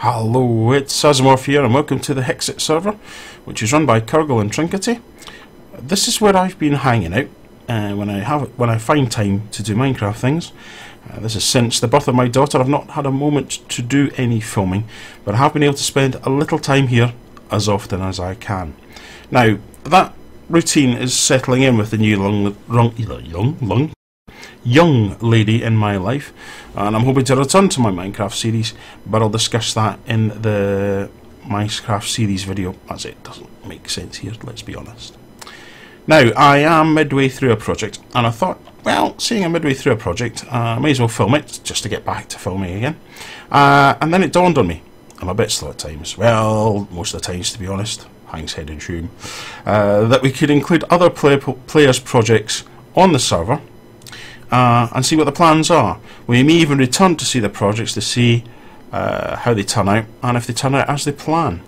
Hello, it's Asmorph here and welcome to the Hexit server, which is run by Kurgol and Trinkety. This is where I've been hanging out when I find time to do Minecraft things. This is since the birth of my daughter. I've not had a moment to do any filming, but I have been able to spend a little time here as often as I can. Now, that routine is settling in with the new young lady in my life, and I'm hoping to return to my Minecraft series, but I'll discuss that in the Minecraft series video, as it doesn't make sense here, let's be honest. Now, I am midway through a project, and I thought, well, seeing I'm midway through a project, I may as well film it, just to get back to filming again. And then it dawned on me, I'm a bit slow at times, well, most of the times to be honest, hangs head in shoom, that we could include other players' projects on the server, and see what the plans are. We may even return to see the projects to see how they turn out and if they turn out as they plan.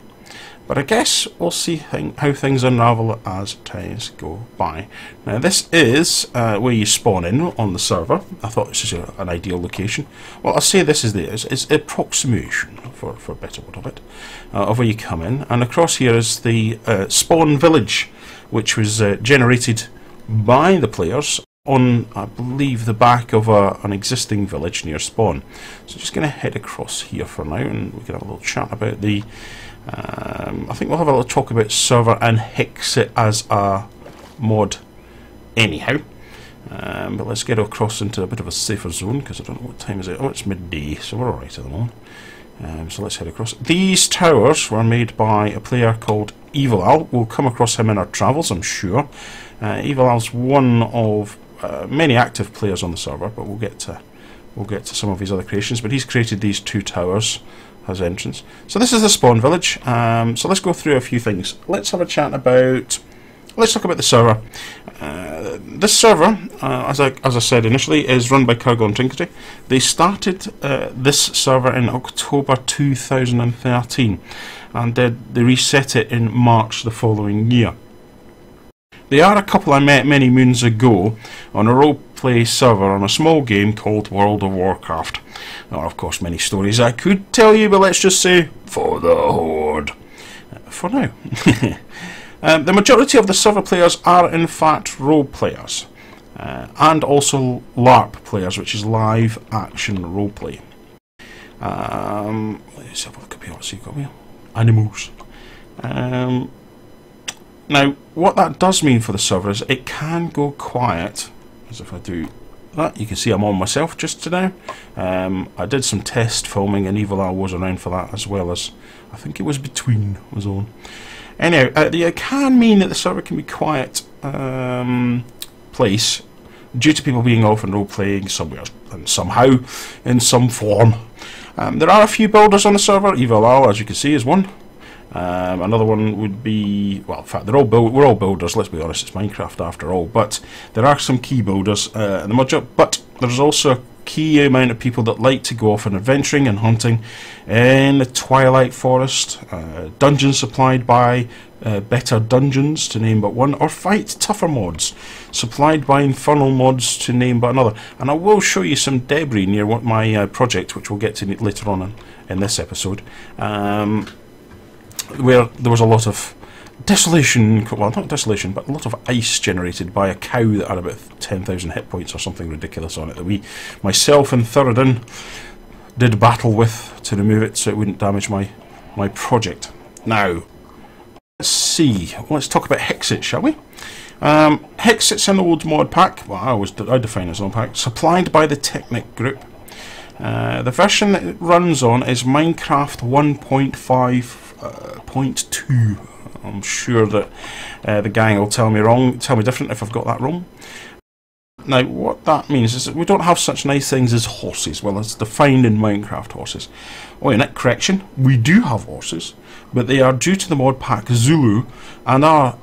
But I guess we'll see how things unravel as times go by. Now this is where you spawn in on the server. I thought this is an ideal location. Well, I'll say this is the approximation, for a better word of it, of where you come in. And across here is the spawn village, which was generated by the players on, I believe, the back of an existing village near spawn. So just going to head across here for now, and we can have a little chat about the... I think we'll have a little talk about server and Hexit as a mod anyhow. But let's get across into a bit of a safer zone, because I don't know what time is it. Oh, it's midday, so we're alright at the moment. So let's head across. These towers were made by a player called Evil_al. We'll come across him in our travels, I'm sure. Evil_al's one of many active players on the server, but we'll get to some of his other creations. But he's created these two towers as entrance. So this is the spawn village. So let's go through a few things. Let's have a chat about. Let's talk about the server. This server, as I said initially, is run by Kurgol and Trinkety. They started this server in October 2013, and they reset it in March the following year. They are a couple I met many moons ago on a roleplay server on a small game called World of Warcraft. There are of course many stories I could tell you, but let's just say, for the Horde. For now. The majority of the server players are in fact role players, and also LARP players, which is live action roleplay. Let's have a look at here, what's he got here? Animals. Now, what that does mean for the server is it can go quiet, as if I do that. You can see I'm on myself just now. I did some test filming, and Evil_al was around for that, as well as, I think it was Between was on. Anyhow, it can mean that the server can be quiet place due to people being off and role-playing somewhere and somehow, in some form. There are a few builders on the server. Evil_al, as you can see, is one. Another one would be, well, in fact, we're all builders. Let's be honest, it's Minecraft after all. But there are some key builders in the module. But there's also a key amount of people that like to go off and adventuring and hunting in the Twilight Forest, dungeons supplied by Better Dungeons, to name but one, or fight tougher mods supplied by Infernal Mods, to name but another. And I will show you some debris near what my project, which we'll get to later on in this episode. Where there was a lot of desolation, well, not desolation, but a lot of ice generated by a cow that had about 10,000 hit points or something ridiculous on it that we, myself and Thuridan, did battle with to remove it so it wouldn't damage my project. Now, let's see, let's talk about Hexit, shall we? Hexit's an old mod pack, well, I define it as an old pack, supplied by the Technic group. The version that it runs on is Minecraft 1.5.2. I'm sure that the gang will tell me different if I've got that wrong. Now, what that means is that we don't have such nice things as horses. Well, it's defined in Minecraft horses. Oh, in that correction, we do have horses, but they are due to the mod pack Zulu and are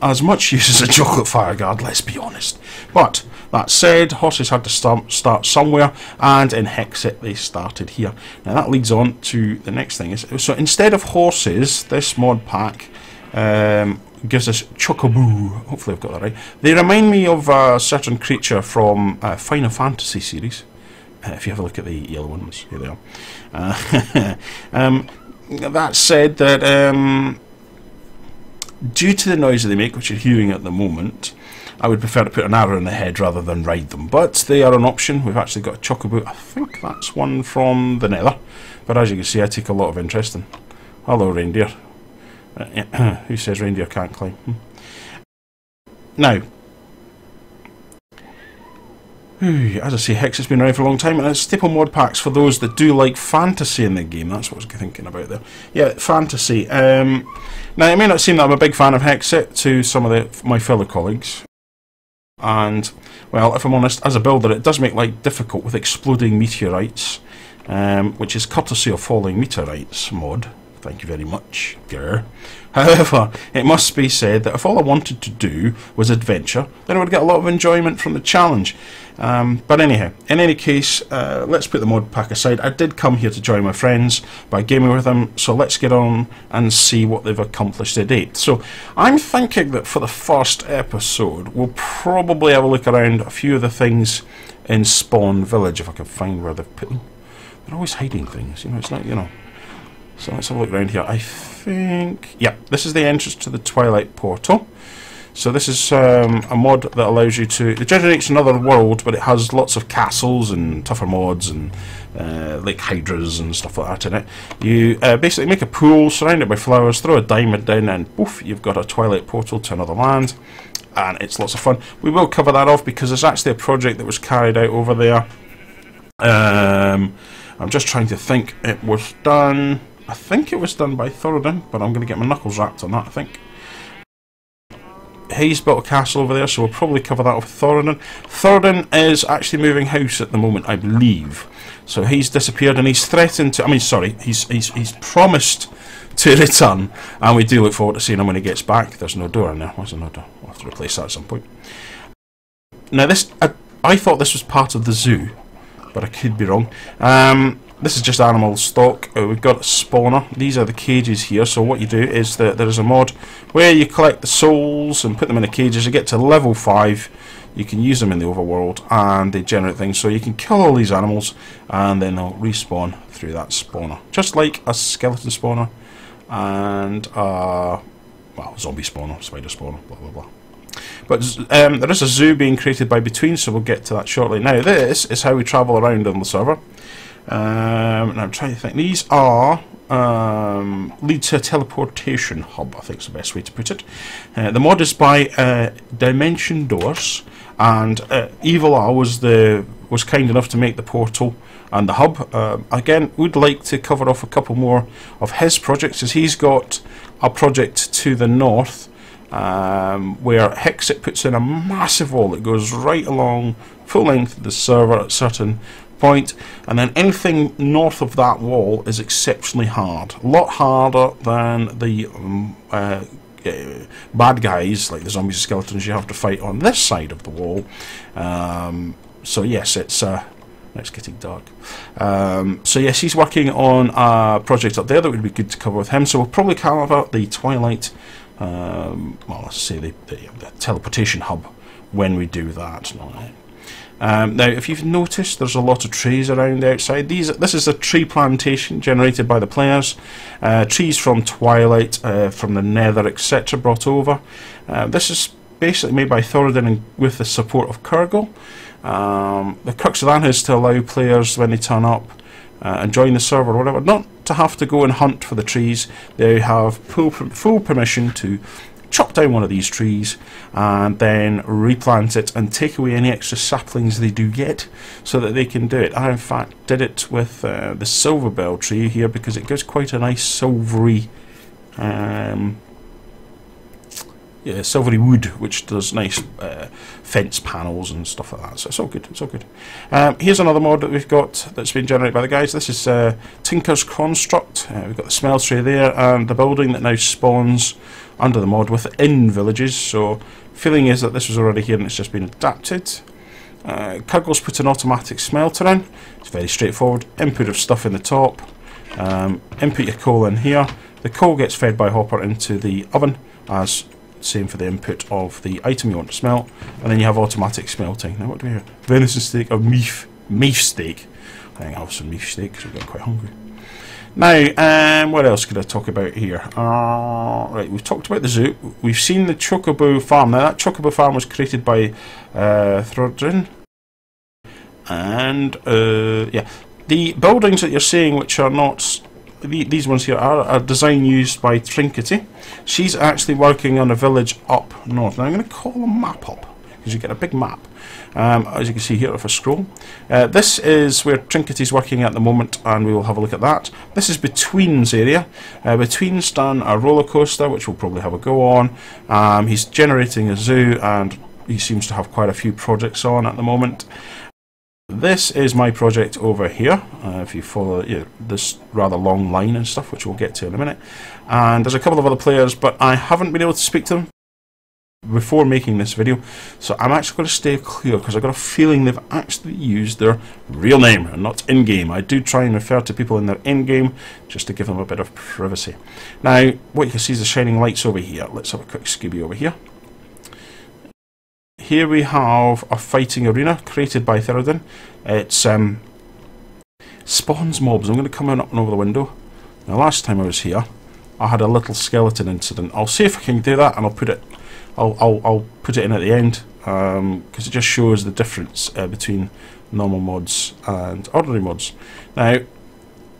as much use as a chocolate fire guard, let's be honest. But that said, horses had to start somewhere, and in Hexit they started here. Now that leads on to the next thing. So instead of horses, this mod pack gives us Chocoboo. Hopefully I've got that right. They remind me of a certain creature from Final Fantasy series. If you have a look at the yellow ones, here they are. That said, that due to the noise that they make, which you're hearing at the moment, I would prefer to put an arrow in the head rather than ride them, but they are an option. We've actually got a chocobo. I think that's one from the Nether, but as you can see, I take a lot of interest in. Hello, reindeer. Who says reindeer can't climb? Now, as I say, Hexit's been around for a long time, and it's staple mod packs for those that do like fantasy in the game. That's what I was thinking about there. Yeah, fantasy. Now, it may not seem that I'm a big fan of Hexit to some of my fellow colleagues. And, well, if I'm honest, as a builder, it does make life difficult with exploding meteorites, which is courtesy of Falling Meteorites mod. Thank you very much, girl. However, it must be said that if all I wanted to do was adventure, then I would get a lot of enjoyment from the challenge. But anyhow, in any case, let's put the mod pack aside. I did come here to join my friends by gaming with them, so let's get on and see what they've accomplished to date. So, I'm thinking that for the first episode, we'll probably have a look around a few of the things in Spawn Village, if I can find where they've put them. They're always hiding things, you know, it's like, you know. So let's have a look around here. I think... yeah, this is the entrance to the Twilight Portal. So this is a mod that allows you to... it generates another world, but it has lots of castles and tougher mods and like hydras and stuff like that in it. You basically make a pool, surround it by flowers, throw a diamond down, and poof, you've got a Twilight Portal to another land. And it's lots of fun. We will cover that off because it's actually a project that was carried out over there. I'm just trying to think. It was done... I think it was done by Thuridan, but I'm going to get my knuckles wrapped on that, I think. He's built a castle over there, so we'll probably cover that with Thuridan. Thuridan is actually moving house at the moment, I believe. So he's disappeared, and he's threatened to... I mean, sorry, he's promised to return, and we do look forward to seeing him when he gets back. There's no door in there. Why's there no door? We'll have to replace that at some point. Now, this... I thought this was part of the zoo, but I could be wrong. This is just animal stock. We've got a spawner. These are the cages here. So what you do is that there is a mod where you collect the souls and put them in the cages. You get to level 5. You can use them in the overworld and they generate things. So you can kill all these animals and then they'll respawn through that spawner. Just like a skeleton spawner and a, well, zombie spawner, spider spawner, blah, blah, blah. But there is a zoo being created by Between, so we'll get to that shortly. Now, this is how we travel around on the server. And I'm trying to think, these are lead to a teleportation hub, I think is the best way to put it. The mod is by Dimension Doors, and Evil_al was kind enough to make the portal and the hub. Again, would like to cover off a couple more of his projects, as he's got a project to the north where Hexit puts in a massive wall that goes right along full length of the server at certain point, and then anything north of that wall is exceptionally hard, a lot harder than the bad guys like the zombies and skeletons you have to fight on this side of the wall. So yes, it's getting dark. So yes, he's working on a project up there that would be good to cover with him, so we'll probably cover the Twilight, well, let's say the teleportation hub when we do that. Now, if you've noticed, there's a lot of trees around the outside. This is a tree plantation generated by the players. Trees from Twilight, from the Nether, etc. brought over. This is basically made by Thuridan and with the support of Kurgol. The crux of that is to allow players, when they turn up and join the server or whatever, not to have to go and hunt for the trees. They have full permission to chop down one of these trees and then replant it and take away any extra saplings they do get so that they can do it. I in fact did it with the silver bell tree here because it gives quite a nice silvery silvery wood, which does nice fence panels and stuff like that, so it's all good, it's all good. Here's another mod that we've got that's been generated by the guys. This is Tinker's Construct. We've got the smell tree there and the building that now spawns under the mod within villages, so feeling is that this was already here and it's just been adapted. Kurgol's put an automatic smelter in. It's very straightforward, input of stuff in the top, input your coal in here, the coal gets fed by hopper into the oven, as same for the input of the item you want to smelt, and then you have automatic smelting. Now what do we have? Venison steak or meat steak. I think I'll have some beef steak because I'm getting quite hungry. Now, what else could I talk about here? Right, we've talked about the zoo. We've seen the Chocobo Farm. Now, that Chocobo Farm was created by Throdrin. And, yeah. The buildings that you're seeing, which are not... These ones here are design used by Trinkety. She's actually working on a village up north. Now, I'm going to call a map up, because you get a big map. As you can see here, if I scroll. This is where Trinkety's working at the moment, and we will have a look at that. This is Between's area. Between's done a roller coaster, which we'll probably have a go on. He's generating a zoo, and he seems to have quite a few projects on at the moment. This is my project over here, if you follow this rather long line and stuff, which we'll get to in a minute. And there's a couple of other players, but I haven't been able to speak to them before making this video, so I'm actually going to stay clear, because I've got a feeling they've actually used their real name and not in-game. I do try and refer to people in their in-game, just to give them a bit of privacy. Now, what you can see is the shining lights over here. Let's have a quick Scooby over here. Here we have a fighting arena created by Thuridan. It spawns mobs. I'm going to come in up and over the window. Now, last time I was here, I had a little skeleton incident. I'll see if I can do that, and I'll put it. I'll put it in at the end, because it just shows the difference between normal mods and ordinary mods. Now,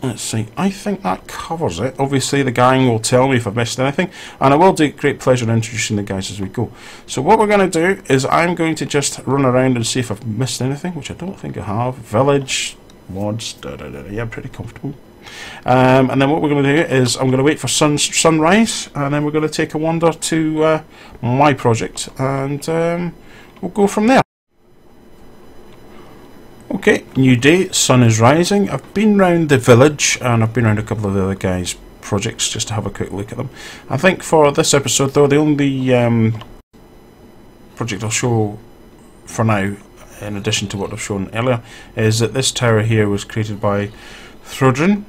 let's see. I think that covers it. Obviously, the gang will tell me if I've missed anything, and I will do great pleasure in introducing the guys as we go. So what we're going to do is I'm going to just run around and see if I've missed anything, which I don't think I have. Village, mods, yeah, I'm pretty comfortable. And then what we're going to do is I'm going to wait for sunrise, and then we're going to take a wander to my project, and we'll go from there. Okay, new day, sun is rising. I've been round the village, and I've been round a couple of the other guys' projects just to have a quick look at them. I think for this episode, though, the only project I'll show for now, in addition to what I've shown earlier, is that this tower here was created by Throdrin,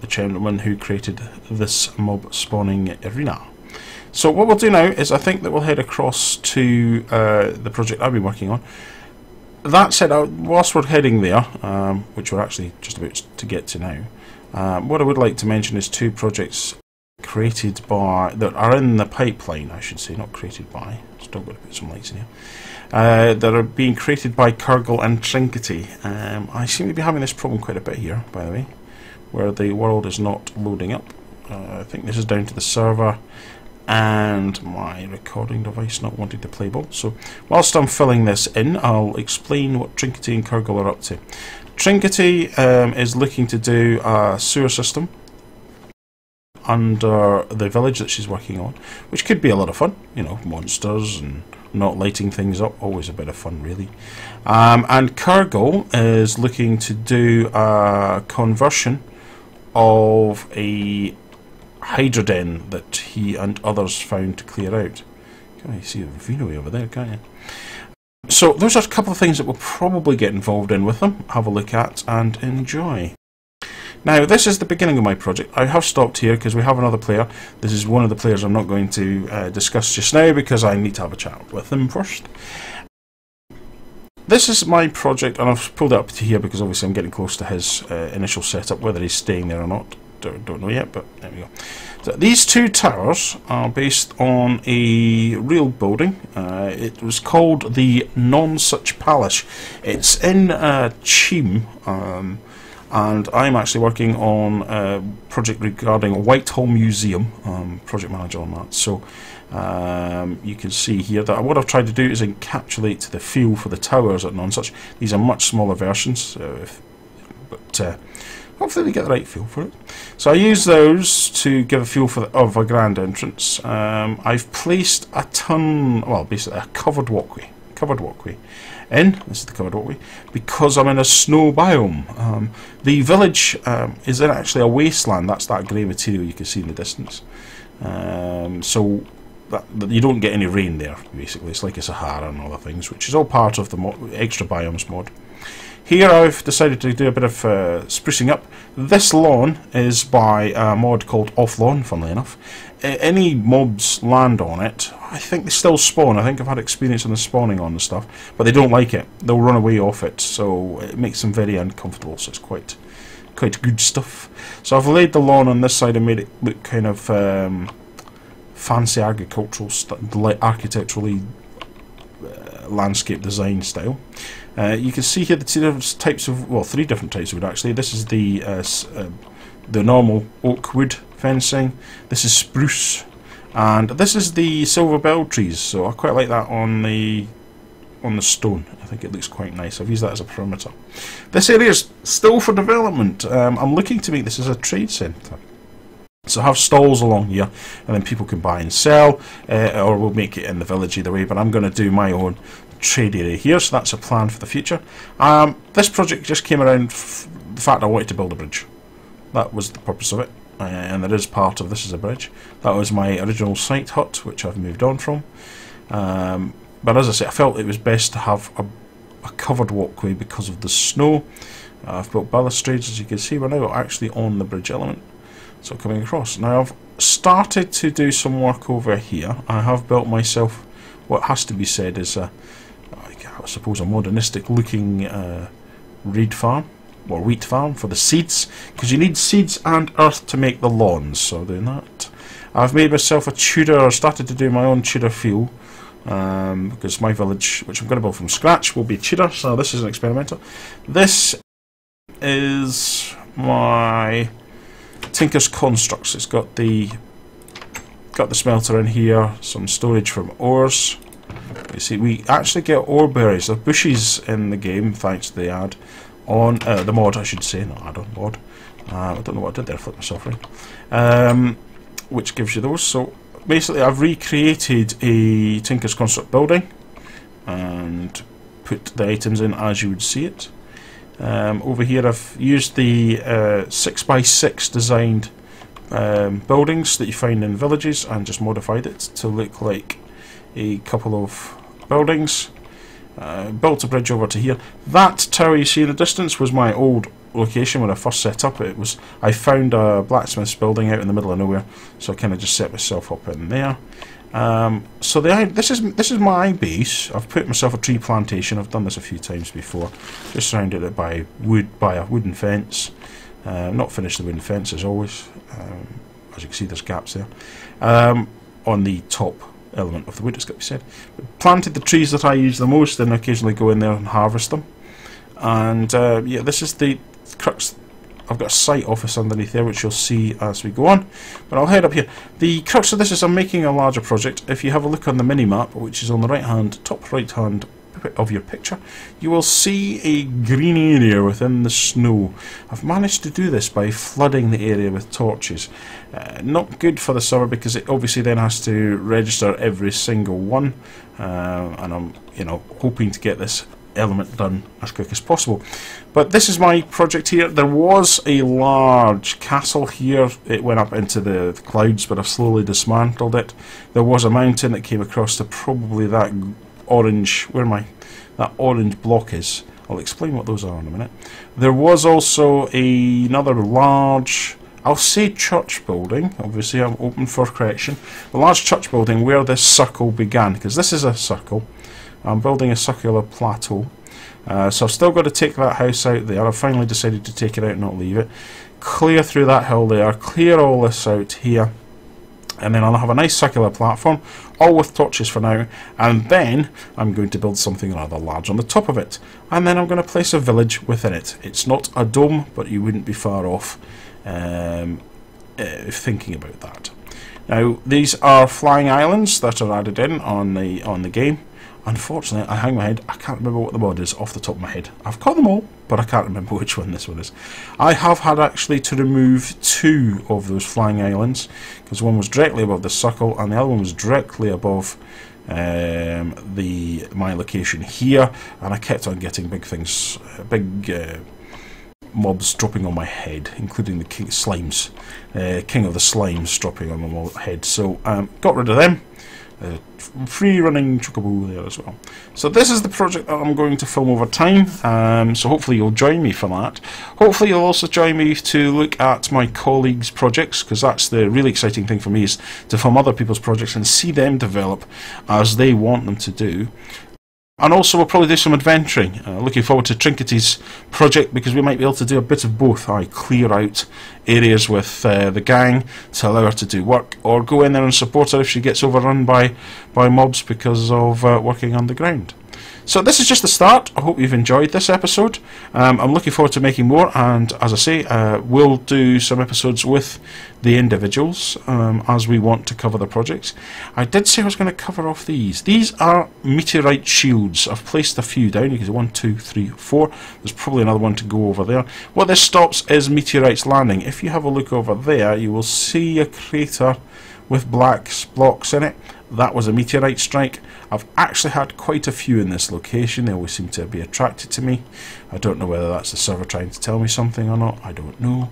the gentleman who created this mob spawning arena. So what we'll do now is I think that we'll head across to the project I've been working on. That said, whilst we're heading there, which we're actually just about to get to now, what I would like to mention is two projects created by, that are in the pipeline, I should say, not created by, still got to put some lights in here, that are being created by Kurgol and Trinkety. I seem to be having this problem quite a bit here, by the way, where the world is not loading up. I think this is down to the server, and my recording device not wanting to play ball. So whilst I'm filling this in, I'll explain what Trinkety and Kurgol are up to. Trinkety is looking to do a sewer system under the village that she's working on, which could be a lot of fun, you know, monsters and not lighting things up, always a bit of fun really. And Kurgol is looking to do a conversion of a hydra den that he and others found to clear out. You see a Vino over there, can't you? So those are a couple of things that we'll probably get involved in with them, have a look at and enjoy. Now, this is the beginning of my project. I have stopped here because we have another player. This is one of the players I'm not going to discuss just now because I need to have a chat with him first. This is my project, and I've pulled it up to here because obviously I'm getting close to his initial setup, whether he's staying there or not. Don't know yet, but there we go. So these two towers are based on a real building. It was called the Nonsuch Palace. It's in Cheam, and I'm actually working on a project regarding Whitehall Museum, project manager on that. So you can see here that what I've tried to do is encapsulate the feel for the towers at Nonsuch. These are much smaller versions, but hopefully we get the right feel for it. So I use those to give a feel for of a grand entrance. I've placed a ton, well, basically a covered walkway in. This is the covered walkway because I'm in a snow biome. The village is in actually a wasteland. That's that grey material you can see in the distance. So that you don't get any rain there. Basically, it's like a Sahara and other things, which is all part of the extra biomes mod. Here I've decided to do a bit of sprucing up. This lawn is by a mod called Off Lawn, funnily enough. Any mobs land on it, I think they still spawn. I think I've had experience on the spawning on and stuff, but they don't like it. They'll run away off it, so it makes them very uncomfortable, so it's quite good stuff. So I've laid the lawn on this side and made it look kind of fancy agricultural, architecturally landscape design style. You can see here the two different types of, well, three different types of wood actually. This is the normal oak wood fencing, this is spruce, and this is the silver bell trees. So I quite like that on the stone. I think it looks quite nice. I've used that as a perimeter. This area is still for development. I'm looking to make this as a trade centre. So have stalls along here, and then people can buy and sell, or we'll make it in the village either way, but I'm going to do my own trade area here, so that's a plan for the future. This project just came around the fact I wanted to build a bridge. That was the purpose of it, and there is part of this as a bridge. That was my original site hut, which I've moved on from. But as I said, I felt it was best to have a covered walkway because of the snow. I've built balustrades, as you can see. We're now actually on the bridge element, so coming across. Now I've started to do some work over here. I have built myself what has to be said is a, I suppose, a modernistic looking reed farm or wheat farm for the seeds, because you need seeds and earth to make the lawns, so doing that. I've made myself a Tudor, or started to do my own Tudor field, because my village, which I'm going to build from scratch, will be Tudor, so this is an experimenter. This is my Tinker's Constructs. It's got the smelter in here, some storage from ores. You see, we actually get ore berries. There are bushes in the game, thanks to the ad on the mod, I should say, not add on mod. I don't know what I did there. I flipped myself around. Which gives you those. So basically, I've recreated a Tinker's Construct building and put the items in as you would see it. Over here, I've used the 6x6 designed buildings that you find in villages and just modified it to look like a couple of buildings. Built a bridge over to here. That tower you see in the distance was my old location when I first set up it. I found a blacksmith's building out in the middle of nowhere, so I kind of just set myself up in there. So this is my base. I've put myself a tree plantation. I've done this a few times before. Just surrounded it by wood, by a wooden fence. Not finished the wooden fence as always. As you can see, there's gaps there. On the top element of the wood, it's got to be said. Planted the trees that I use the most, and occasionally go in there and harvest them. And yeah, this is the crux. I've got a site office underneath there, which you'll see as we go on. But I'll head up here. The crux of this is I'm making a larger project. If you have a look on the mini map, which is on the top right hand of your picture, you will see a green area within the snow. I've managed to do this by flooding the area with torches. Not good for the server, because it obviously then has to register every single one, and I'm, you know, hoping to get this element done as quick as possible. But this is my project here. There was a large castle here. It went up into the clouds, but I've slowly dismantled it. There was a mountain that came across to probably that orange, where my that orange block is. I'll explain what those are in a minute. There was also another large, I'll say, church building. Obviously I'm open for correction. The large church building where this circle began, because this is a circle. I'm building a circular plateau. So I've still got to take that house out there. I've finally decided to take it out and not leave it. Clear through that hill there, clear all this out here, and then I'll have a nice circular platform, all with torches for now, and then I'm going to build something rather large on the top of it, and then I'm going to place a village within it. It's not a dome, but you wouldn't be far off if thinking about that. Now, these are flying islands that are added in on the game. Unfortunately, I hang my head, I can't remember what the mod is off the top of my head. I've caught them all, but I can't remember which one this one is. I have had actually to remove two of those flying islands, because one was directly above the circle and the other one was directly above my location here, and I kept on getting big things, big mobs dropping on my head, including the king of the slimes dropping on my head. So got rid of them. a free-running chocobo there as well. So this is the project that I'm going to film over time, so hopefully you'll join me for that. Hopefully you'll also join me to look at my colleagues' projects, because that's the really exciting thing for me, is to film other people's projects and see them develop as they want them to do. And also we'll probably do some adventuring. Looking forward to Trinkety's project, because we might be able to do a bit of both. I clear out areas with the gang to allow her to do work, or go in there and support her if she gets overrun by mobs because of working underground. So this is just the start. I hope you've enjoyed this episode. I'm looking forward to making more, and as I say, we'll do some episodes with the individuals as we want to cover the projects. I did say I was going to cover off these. These are meteorite shields. I've placed a few down. You can see 1, 2, 3, 4. There's probably another one to go over there. What this stops is meteorites landing. If you have a look over there, you will see a crater with black blocks in it. That was a meteorite strike. I've actually had quite a few in this location. They always seem to be attracted to me. I don't know whether that's the server trying to tell me something or not. I don't know.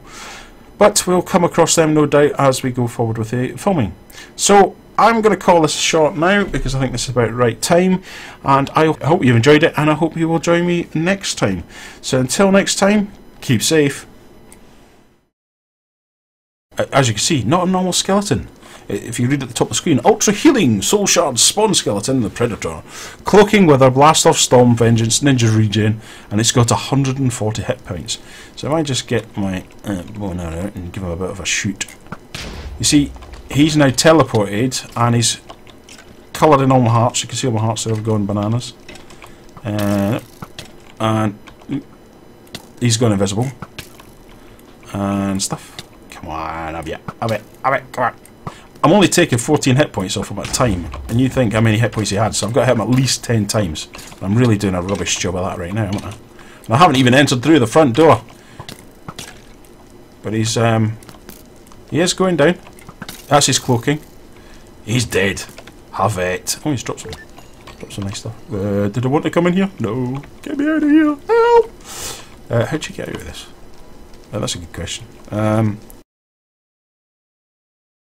But we'll come across them, no doubt, as we go forward with the filming. So I'm going to call this short now, because I think this is about the right time. And I hope you've enjoyed it, and I hope you will join me next time. So until next time, keep safe. As you can see, not a normal skeleton. If you read at the top of the screen, Ultra Healing, Soul Shard, Spawn Skeleton, the Predator. Cloaking with her Blast Off, Storm, Vengeance, Ninja Regen, and it's got 140 hit points. So if I just get my bone arrow out and give him a bit of a shoot. You see, he's now teleported, and he's coloured in all my hearts. You can see all my hearts there have gone bananas. And he's gone invisible. And stuff. Come on, have it, come on. I'm only taking 14 hit points off him at a time, and you think how many hit points he had, so I've got to hit him at least 10 times. I'm really doing a rubbish job of that right now, haven't I? And I haven't even entered through the front door. But he's, he is going down. That's his cloaking. He's dead. Have it. Oh, he's dropped some. Dropped some nice stuff. Did I want to come in here? No. Get me out of here. Help! How'd you get out of this? That's a good question.